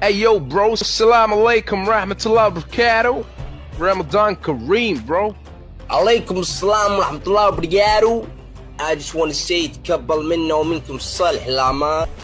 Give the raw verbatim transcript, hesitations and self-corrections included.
Hey yo, bro, salam alaikum rahmatullah barakatuh. Ramadan Kareem, bro. Alaikum salam rahmatullah barakatuh. I just want to say, تقبل منا ومنكم صالح الأعمال.